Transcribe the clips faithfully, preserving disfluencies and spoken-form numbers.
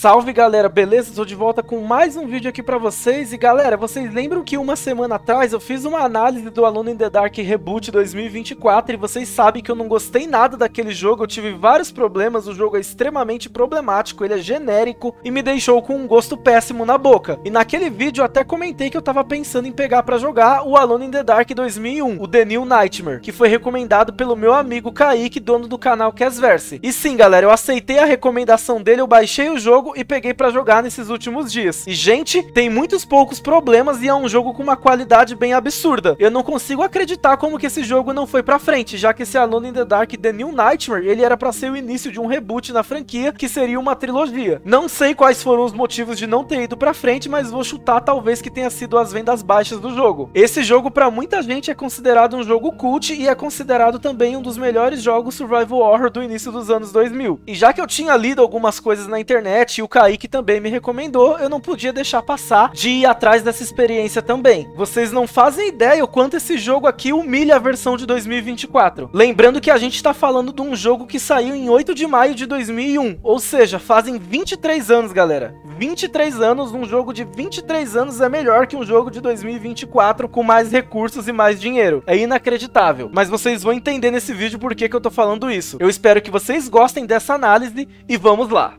Salve galera, beleza? Estou de volta com mais um vídeo aqui pra vocês. E galera, vocês lembram que uma semana atrás eu fiz uma análise do Alone in the Dark Reboot dois mil e vinte e quatro e vocês sabem que eu não gostei nada daquele jogo, eu tive vários problemas, o jogo é extremamente problemático, ele é genérico e me deixou com um gosto péssimo na boca. E naquele vídeo eu até comentei que eu tava pensando em pegar pra jogar o Alone in the Dark dois mil e um, o The New Nightmare, que foi recomendado pelo meu amigo Kaique, dono do canal Kazverse. E sim galera, eu aceitei a recomendação dele, eu baixei o jogo e peguei pra jogar nesses últimos dias. E gente, tem muitos poucos problemas e é um jogo com uma qualidade bem absurda. Eu não consigo acreditar como que esse jogo não foi pra frente, já que esse Alone in the Dark The New Nightmare, ele era pra ser o início de um reboot na franquia, que seria uma trilogia. Não sei quais foram os motivos de não ter ido pra frente, mas vou chutar talvez que tenha sido as vendas baixas do jogo. Esse jogo pra muita gente é considerado um jogo cult e é considerado também um dos melhores jogos survival horror do início dos anos dois mil. E já que eu tinha lido algumas coisas na internet, o Kaique também me recomendou, eu não podia deixar passar de ir atrás dessa experiência também. Vocês não fazem ideia o quanto esse jogo aqui humilha a versão de dois mil e vinte e quatro. Lembrando que a gente tá falando de um jogo que saiu em oito de maio de dois mil e um, ou seja, fazem vinte e três anos, galera. vinte e três anos, um jogo de vinte e três anos é melhor que um jogo de dois mil e vinte e quatro com mais recursos e mais dinheiro. É inacreditável, mas vocês vão entender nesse vídeo por que que eu tô falando isso. Eu espero que vocês gostem dessa análise e vamos lá!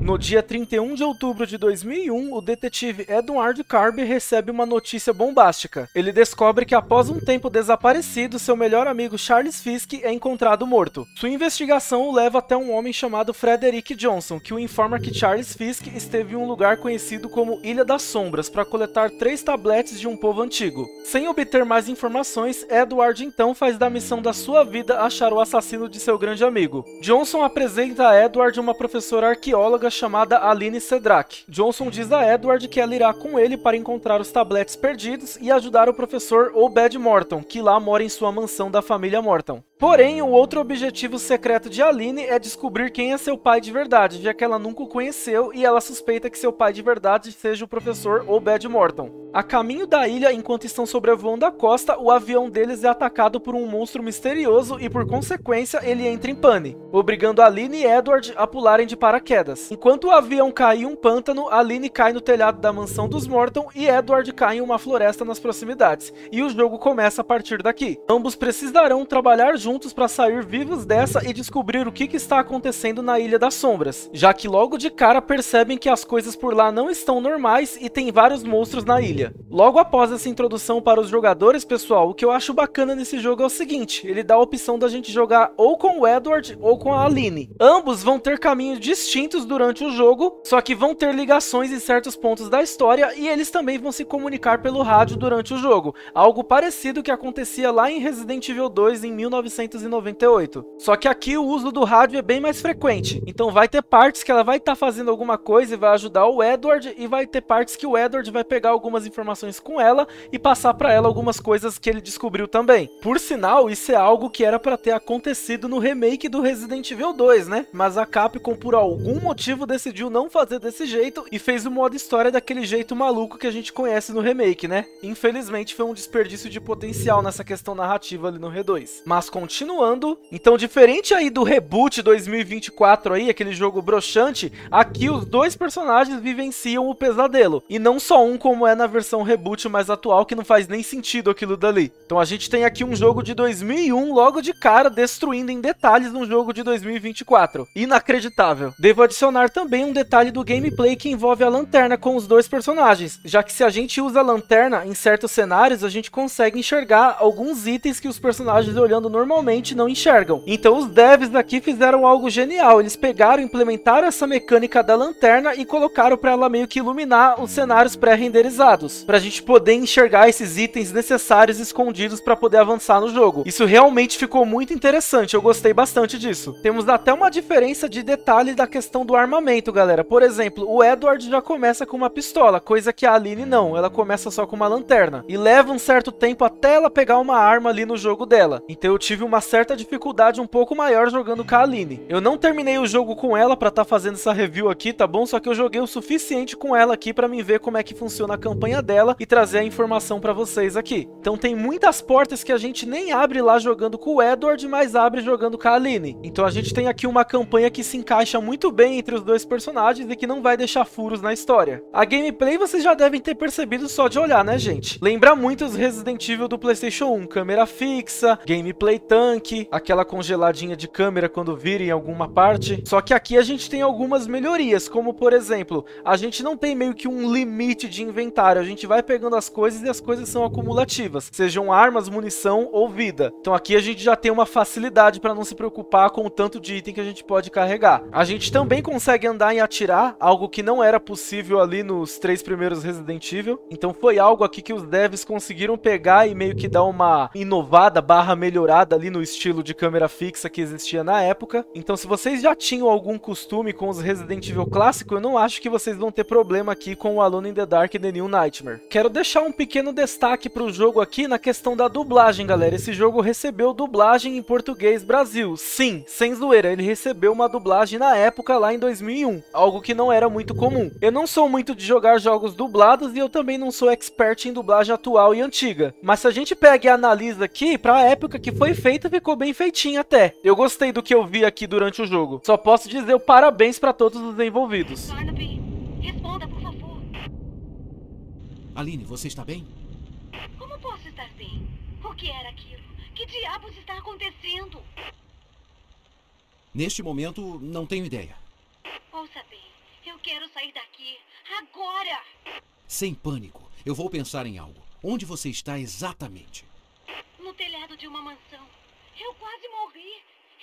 No dia trinta e um de outubro de dois mil e um, o detetive Edward Carnby recebe uma notícia bombástica. Ele descobre que após um tempo desaparecido, seu melhor amigo Charles Fiske é encontrado morto. Sua investigação o leva até um homem chamado Frederick Johnson, que o informa que Charles Fiske esteve em um lugar conhecido como Ilha das Sombras para coletar três tabletes de um povo antigo. Sem obter mais informações, Edward então faz da missão da sua vida achar o assassino de seu grande amigo. Johnson apresenta a Edward uma professora arqueóloga chamada Aline Cedrak. Johnson diz a Edward que ela irá com ele para encontrar os tabletes perdidos e ajudar o professor Obed Morton, que lá mora em sua mansão da família Morton. Porém, o outro objetivo secreto de Aline é descobrir quem é seu pai de verdade, já que ela nunca o conheceu e ela suspeita que seu pai de verdade seja o professor Obed Morton. A caminho da ilha, enquanto estão sobrevoando a costa, o avião deles é atacado por um monstro misterioso e, por consequência, ele entra em pane, obrigando Aline e Edward a pularem de paraquedas. Enquanto o avião cai em um pântano, Aline cai no telhado da mansão dos Morton e Edward cai em uma floresta nas proximidades, e o jogo começa a partir daqui. Ambos precisarão trabalhar juntos juntos para sair vivos dessa e descobrir o que, que está acontecendo na Ilha das Sombras, já que logo de cara percebem que as coisas por lá não estão normais e tem vários monstros na ilha. Logo após essa introdução para os jogadores, pessoal, o que eu acho bacana nesse jogo é o seguinte, ele dá a opção da gente jogar ou com o Edward ou com a Aline. Ambos vão ter caminhos distintos durante o jogo, só que vão ter ligações em certos pontos da história e eles também vão se comunicar pelo rádio durante o jogo, algo parecido que acontecia lá em Resident Evil dois em mil novecentos e noventa e oito. Só que aqui o uso do rádio é bem mais frequente, então vai ter partes que ela vai estar tá fazendo alguma coisa e vai ajudar o Edward, e vai ter partes que o Edward vai pegar algumas informações com ela e passar para ela algumas coisas que ele descobriu também. Por sinal, isso é algo que era para ter acontecido no remake do Resident Evil dois, né? Mas a Capcom, por algum motivo, decidiu não fazer desse jeito e fez o modo história daquele jeito maluco que a gente conhece no remake, né? Infelizmente foi um desperdício de potencial nessa questão narrativa ali no R dois. Mas com continuando. Então, diferente aí do Reboot dois mil e vinte e quatro aí, aquele jogo broxante, aqui os dois personagens vivenciam o pesadelo. E não só um, como é na versão Reboot mais atual, que não faz nem sentido aquilo dali. Então a gente tem aqui um jogo de dois mil e um logo de cara, destruindo em detalhes um jogo de dois mil e vinte e quatro. Inacreditável. Devo adicionar também um detalhe do gameplay que envolve a lanterna com os dois personagens, já que se a gente usa a lanterna em certos cenários, a gente consegue enxergar alguns itens que os personagens olhando normalmente não enxergam. Então os devs aqui fizeram algo genial, eles pegaram e implementaram essa mecânica da lanterna e colocaram para ela meio que iluminar os cenários pré-renderizados, para a gente poder enxergar esses itens necessários escondidos para poder avançar no jogo. Isso realmente ficou muito interessante, eu gostei bastante disso. Temos até uma diferença de detalhe da questão do armamento, galera. Por exemplo, o Edward já começa com uma pistola, coisa que a Aline não, ela começa só com uma lanterna, e leva um certo tempo até ela pegar uma arma ali no jogo dela. Então eu tive uma certa dificuldade um pouco maior jogando com a Aline. Eu não terminei o jogo com ela para estar tá fazendo essa review aqui, tá bom? Só que eu joguei o suficiente com ela aqui para mim ver como é que funciona a campanha dela e trazer a informação para vocês aqui. Então tem muitas portas que a gente nem abre lá jogando com o Edward, mas abre jogando com a Aline. Então a gente tem aqui uma campanha que se encaixa muito bem entre os dois personagens e que não vai deixar furos na história. A gameplay vocês já devem ter percebido só de olhar, né, gente? Lembra muito os Resident Evil do PlayStation um, câmera fixa, gameplay tanque, aquela congeladinha de câmera quando vira em alguma parte. Só que aqui a gente tem algumas melhorias, como por exemplo, a gente não tem meio que um limite de inventário, a gente vai pegando as coisas e as coisas são acumulativas, sejam armas, munição ou vida. Então aqui a gente já tem uma facilidade para não se preocupar com o tanto de item que a gente pode carregar. A gente também consegue andar e atirar, algo que não era possível ali nos três primeiros Resident Evil. Então foi algo aqui que os devs conseguiram pegar e meio que dar uma inovada barra melhorada ali no estilo de câmera fixa que existia na época. Então se vocês já tinham algum costume com os Resident Evil clássico, eu não acho que vocês vão ter problema aqui com o Alone in the Dark The New Nightmare. Quero deixar um pequeno destaque para o jogo aqui na questão da dublagem, galera. Esse jogo recebeu dublagem em português Brasil. Sim, sem zoeira, ele recebeu uma dublagem na época lá em dois mil e um, algo que não era muito comum. Eu não sou muito de jogar jogos dublados e eu também não sou expert em dublagem atual e antiga, mas se a gente pega e analisa aqui, pra época que foi feita, ficou bem feitinho até. Eu gostei do que eu vi aqui durante o jogo. Só posso dizer o parabéns pra todos os envolvidos. Carnaby, responda, por favor. Aline, você está bem? Como posso estar bem? O que era aquilo? Que diabos está acontecendo? Neste momento, não tenho ideia. Ouça bem, eu quero sair daqui, agora! Sem pânico, eu vou pensar em algo. Onde você está exatamente? No telhado de uma mansão. Eu quase morri.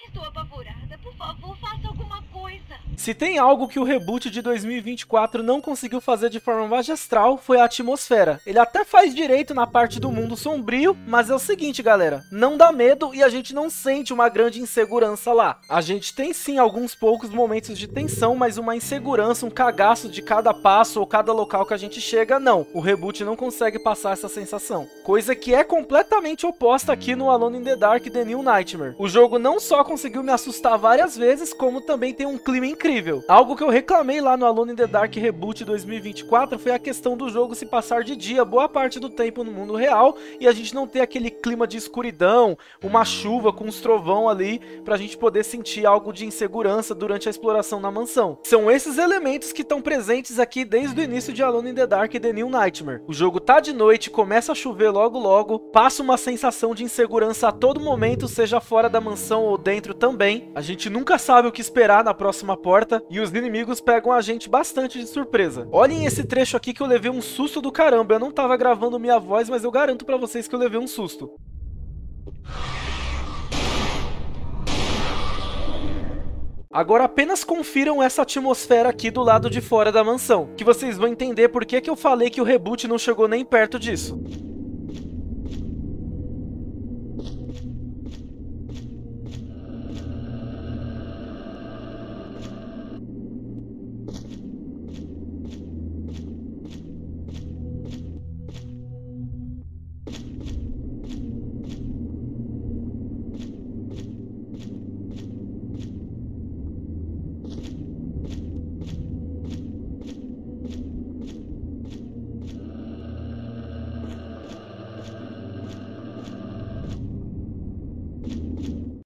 Estou apavorada, por favor, faça alguma coisa. Se tem algo que o Reboot de dois mil e vinte e quatro não conseguiu fazer de forma magistral, foi a atmosfera. Ele até faz direito na parte do mundo sombrio, mas é o seguinte, galera, não dá medo e a gente não sente uma grande insegurança lá. A gente tem sim alguns poucos momentos de tensão, mas uma insegurança, um cagaço de cada passo ou cada local que a gente chega, não. O Reboot não consegue passar essa sensação. Coisa que é completamente oposta aqui no Alone in the Dark The New Nightmare. O jogo não só conseguiu me assustar várias vezes, como também tem um clima incrível. Algo que eu reclamei lá no Alone in the Dark Reboot dois mil e vinte e quatro foi a questão do jogo se passar de dia boa parte do tempo no mundo real e a gente não ter aquele clima de escuridão, uma chuva com uns trovão ali, pra gente poder sentir algo de insegurança durante a exploração na mansão. São esses elementos que estão presentes aqui desde o início de Alone in the Dark The New Nightmare. O jogo tá de noite, começa a chover logo logo, passa uma sensação de insegurança a todo momento, seja fora da mansão ou dentro também. A gente nunca sabe o que esperar na próxima porta e os inimigos pegam a gente bastante de surpresa. Olhem esse trecho aqui que eu levei um susto do caramba. Eu não tava gravando minha voz, mas eu garanto pra vocês que eu levei um susto. Agora apenas confiram essa atmosfera aqui do lado de fora da mansão, que vocês vão entender por que que eu falei que o Reboot não chegou nem perto disso.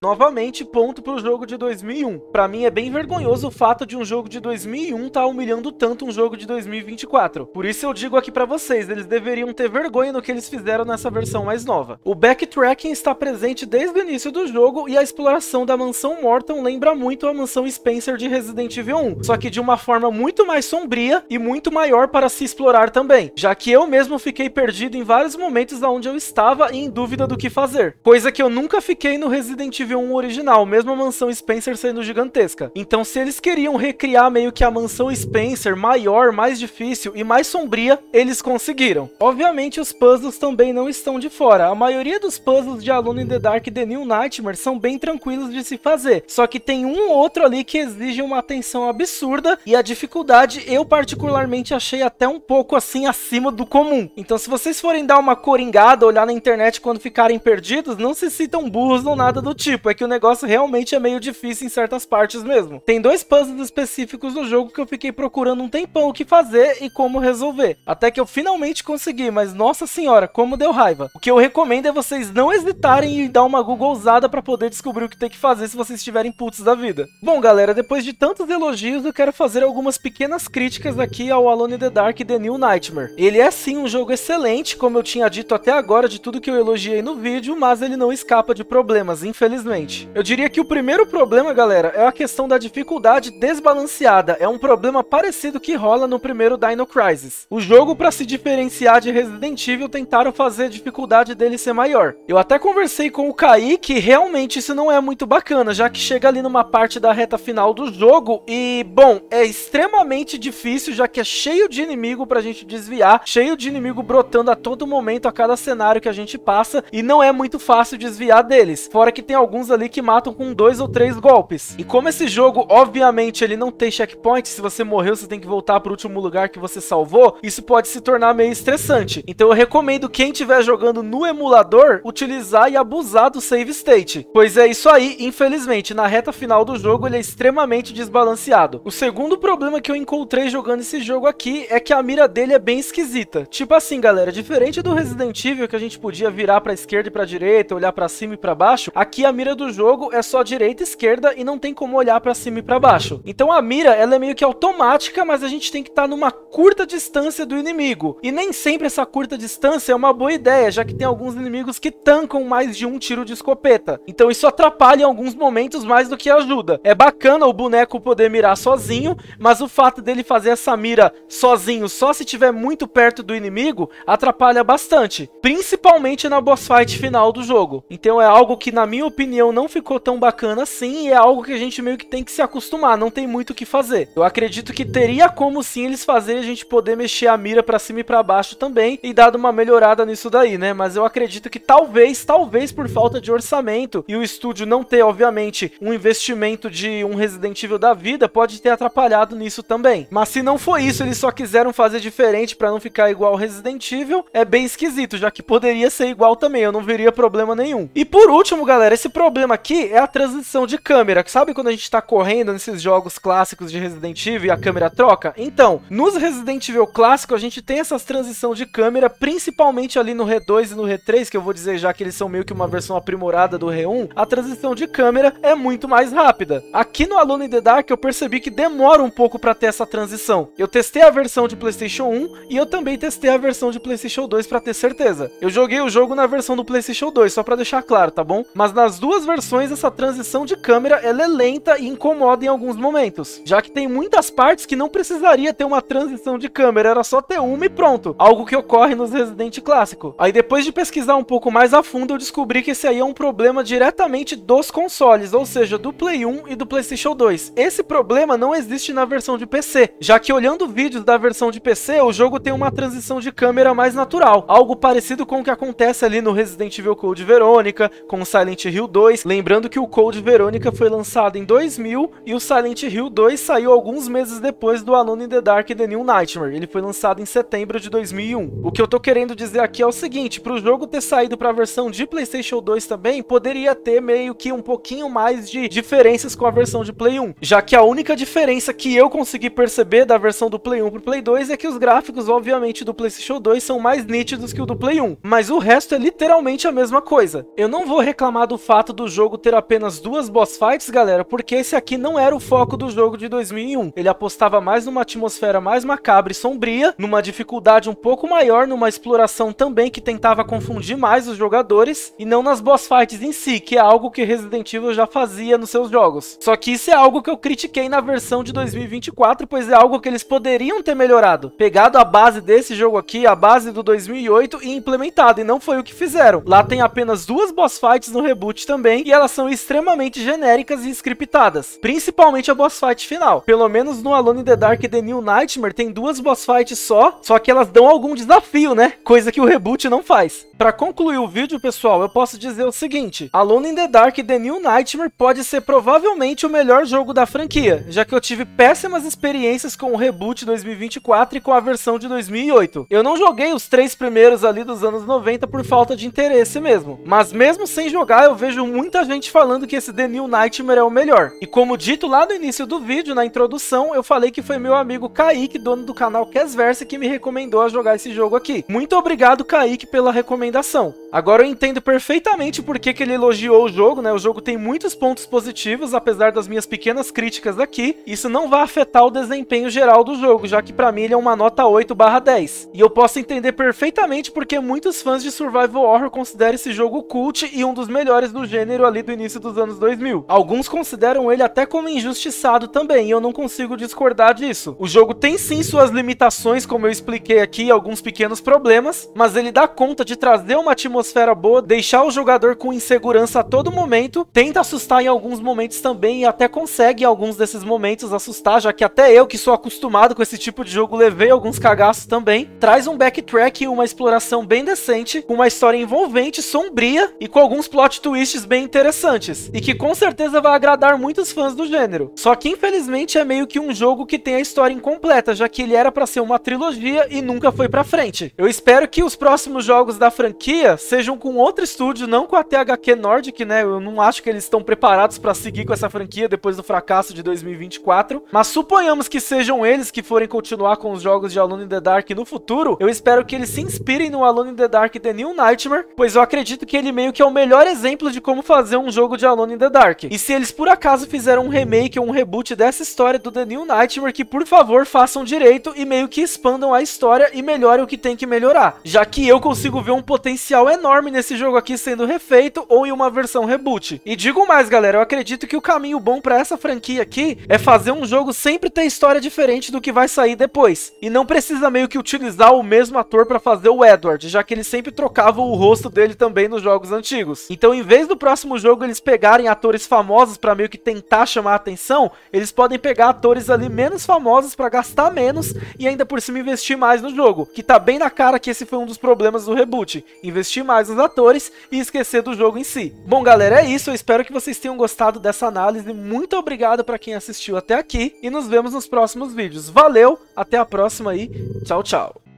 Novamente, ponto pro jogo de dois mil e um. Pra mim é bem vergonhoso o fato de um jogo de dois mil e um estar tá humilhando tanto um jogo de dois mil e vinte e quatro. Por isso eu digo aqui pra vocês, eles deveriam ter vergonha no que eles fizeram nessa versão mais nova. O backtracking está presente desde o início do jogo e a exploração da mansão Morton lembra muito a mansão Spencer de Resident Evil um, só que de uma forma muito mais sombria e muito maior para se explorar também, já que eu mesmo fiquei perdido em vários momentos aonde eu estava e em dúvida do que fazer, coisa que eu nunca fiquei no Resident Evil um original, mesmo a mansão Spencer sendo gigantesca. Então se eles queriam recriar meio que a mansão Spencer maior, mais difícil e mais sombria, eles conseguiram. Obviamente os puzzles também não estão de fora. A maioria dos puzzles de Alone in the Dark The New Nightmare são bem tranquilos de se fazer, só que tem um ou outro ali que exige uma atenção absurda e a dificuldade eu particularmente achei até um pouco assim acima do comum. Então se vocês forem dar uma coringada, olhar na internet quando ficarem perdidos, não se sintam burros ou nada do tipo. É que o negócio realmente é meio difícil em certas partes mesmo. Tem dois puzzles específicos do jogo que eu fiquei procurando um tempão o que fazer e como resolver, até que eu finalmente consegui, mas nossa senhora, como deu raiva. O que eu recomendo é vocês não hesitarem e dar uma googleada pra poder descobrir o que tem que fazer se vocês estiverem putos da vida. Bom galera, depois de tantos elogios, eu quero fazer algumas pequenas críticas aqui ao Alone in the Dark The New Nightmare. Ele é sim um jogo excelente, como eu tinha dito até agora de tudo que eu elogiei no vídeo, mas ele não escapa de problemas, infelizmente. Eu diria que o primeiro problema, galera, é a questão da dificuldade desbalanceada. É um problema parecido que rola no primeiro Dino Crisis. O jogo, para se diferenciar de Resident Evil, tentaram fazer a dificuldade dele ser maior. Eu até conversei com o Kaique e realmente isso não é muito bacana, já que chega ali numa parte da reta final do jogo e, bom, é extremamente difícil, já que é cheio de inimigo pra gente desviar, cheio de inimigo brotando a todo momento, a cada cenário que a gente passa, e não é muito fácil desviar deles. Fora que tem alguns ali que matam com dois ou três golpes. E como esse jogo, obviamente, ele não tem checkpoint, se você morreu, você tem que voltar para o último lugar que você salvou, isso pode se tornar meio estressante. Então eu recomendo quem estiver jogando no emulador, utilizar e abusar do save state. Pois é isso aí, infelizmente, na reta final do jogo ele é extremamente desbalanceado. O segundo problema que eu encontrei jogando esse jogo aqui é que a mira dele é bem esquisita. Tipo assim, galera, diferente do Resident Evil, que a gente podia virar para a esquerda e para a direita, olhar para cima e para baixo, aqui a mira do jogo é só direita e esquerda e não tem como olhar pra cima e pra baixo. Então a mira, ela é meio que automática, mas a gente tem que estar numa curta distância do inimigo. E nem sempre essa curta distância é uma boa ideia, já que tem alguns inimigos que tancam mais de um tiro de escopeta. Então isso atrapalha em alguns momentos mais do que ajuda. É bacana o boneco poder mirar sozinho, mas o fato dele fazer essa mira sozinho só se tiver muito perto do inimigo, atrapalha bastante. Principalmente na boss fight final do jogo. Então é algo que, na minha opinião, não ficou tão bacana assim e é algo que a gente meio que tem que se acostumar, não tem muito o que fazer. Eu acredito que teria como sim eles fazerem a gente poder mexer a mira pra cima e pra baixo também e dar uma melhorada nisso daí, né? Mas eu acredito que talvez, talvez por falta de orçamento e o estúdio não ter, obviamente, um investimento de um Resident Evil da vida, pode ter atrapalhado nisso também. Mas se não foi isso, eles só quiseram fazer diferente pra não ficar igual ao Resident Evil, é bem esquisito, já que poderia ser igual também, eu não veria problema nenhum. E por último, galera, esse problema O problema aqui é a transição de câmera. Sabe quando a gente tá correndo nesses jogos clássicos de Resident Evil e a câmera troca? Então, nos Resident Evil clássico a gente tem essas transição de câmera, principalmente ali no R dois e no R três, que eu vou dizer já que eles são meio que uma versão aprimorada do R um, a transição de câmera é muito mais rápida. Aqui no Alone in the Dark eu percebi que demora um pouco pra ter essa transição. Eu testei a versão de PlayStation um e eu também testei a versão de PlayStation dois pra ter certeza. Eu joguei o jogo na versão do PlayStation dois, só pra deixar claro, tá bom? Mas nas duas versões, essa transição de câmera ela é lenta e incomoda em alguns momentos, já que tem muitas partes que não precisaria ter uma transição de câmera, era só ter uma e pronto, algo que ocorre nos Resident clássico. Aí depois de pesquisar um pouco mais a fundo, eu descobri que esse aí é um problema diretamente dos consoles, ou seja, do Play um e do PlayStation dois. Esse problema não existe na versão de P C, já que olhando vídeos da versão de P C, o jogo tem uma transição de câmera mais natural, algo parecido com o que acontece ali no Resident Evil Code Verônica, com Silent Hill dois, lembrando que o Code Verônica foi lançado em dois mil e o Silent Hill dois saiu alguns meses depois do Alone in the Dark The New Nightmare. Ele foi lançado em setembro de dois mil e um. O que eu tô querendo dizer aqui é o seguinte, pro jogo ter saído pra versão de PlayStation dois também, poderia ter meio que um pouquinho mais de diferenças com a versão de Play um, já que a única diferença que eu consegui perceber da versão do Play um pro Play dois é que os gráficos, obviamente, do PlayStation dois são mais nítidos que o do Play um, mas o resto é literalmente a mesma coisa. Eu não vou reclamar do fato fato do jogo ter apenas duas boss fights, galera, porque esse aqui não era o foco do jogo de dois mil e um. Ele apostava mais numa atmosfera mais macabra e sombria, numa dificuldade um pouco maior, numa exploração também que tentava confundir mais os jogadores, e não nas boss fights em si, que é algo que Resident Evil já fazia nos seus jogos. Só que isso é algo que eu critiquei na versão de dois mil e vinte e quatro, pois é algo que eles poderiam ter melhorado. Pegado a base desse jogo aqui, a base do dois mil e oito, e implementado, e não foi o que fizeram. Lá tem apenas duas boss fights no reboot também, e elas são extremamente genéricas e scriptadas, principalmente a boss fight final. Pelo menos no Alone in the Dark The New Nightmare tem duas boss fights só, só que elas dão algum desafio, né? Coisa que o reboot não faz. Pra concluir o vídeo, pessoal, eu posso dizer o seguinte: Alone in the Dark The New Nightmare pode ser provavelmente o melhor jogo da franquia, já que eu tive péssimas experiências com o reboot dois mil e vinte e quatro e com a versão de dois mil e oito. Eu não joguei os três primeiros ali dos anos noventa por falta de interesse mesmo, mas mesmo sem jogar eu vejo muita gente falando que esse The New Nightmare é o melhor. E como dito lá no início do vídeo, na introdução, eu falei que foi meu amigo Kaique, dono do canal Kazverse, que me recomendou a jogar esse jogo aqui. Muito obrigado, Kaique, pela recomendação. Agora eu entendo perfeitamente por que que ele elogiou o jogo, né? O jogo tem muitos pontos positivos, apesar das minhas pequenas críticas aqui. Isso não vai afetar o desempenho geral do jogo, já que pra mim ele é uma nota oito barra dez. E eu posso entender perfeitamente porque muitos fãs de survival horror consideram esse jogo cult e um dos melhores do gênero ali do início dos anos dois mil. Alguns consideram ele até como injustiçado também, e eu não consigo discordar disso. O jogo tem sim suas limitações, como eu expliquei aqui, alguns pequenos problemas, mas ele dá conta de trazer uma atmosfera boa, deixar o jogador com insegurança a todo momento, tenta assustar em alguns momentos também, e até consegue em alguns desses momentos assustar, já que até eu, que sou acostumado com esse tipo de jogo, levei alguns cagaços também. Traz um backtrack e uma exploração bem decente, com uma história envolvente, sombria e com alguns plot twists bem interessantes, e que com certeza vai agradar muitos fãs do gênero. Só que infelizmente é meio que um jogo que tem a história incompleta, já que ele era pra ser uma trilogia e nunca foi pra frente. Eu espero que os próximos jogos da franquia sejam com outro estúdio, não com a T H Q Nordic, né? Eu não acho que eles estão preparados pra seguir com essa franquia depois do fracasso de dois mil e vinte e quatro, mas suponhamos que sejam eles que forem continuar com os jogos de Alone in the Dark no futuro. Eu espero que eles se inspirem no Alone in the Dark The New Nightmare, pois eu acredito que ele meio que é o melhor exemplo de como fazer um jogo de Alone in the Dark. E se eles por acaso fizeram um remake ou um reboot dessa história do The New Nightmare, que por favor façam direito e meio que expandam a história e melhorem o que tem que melhorar, já que eu consigo ver um potencial enorme nesse jogo aqui sendo refeito ou em uma versão reboot. E digo mais, galera, eu acredito que o caminho bom pra essa franquia aqui é fazer um jogo sempre ter história diferente do que vai sair depois, e não precisa meio que utilizar o mesmo ator pra fazer o Edward, já que eles sempre trocavam o rosto dele também nos jogos antigos. Então, em vez do próximo jogo eles pegarem atores famosos pra meio que tentar chamar a atenção, eles podem pegar atores ali menos famosos pra gastar menos e ainda por cima investir mais no jogo, que tá bem na cara que esse foi um dos problemas do reboot, investir mais nos atores e esquecer do jogo em si. Bom, galera, é isso, eu espero que vocês tenham gostado dessa análise, muito obrigado pra quem assistiu até aqui, e nos vemos nos próximos vídeos. Valeu, até a próxima e tchau, tchau!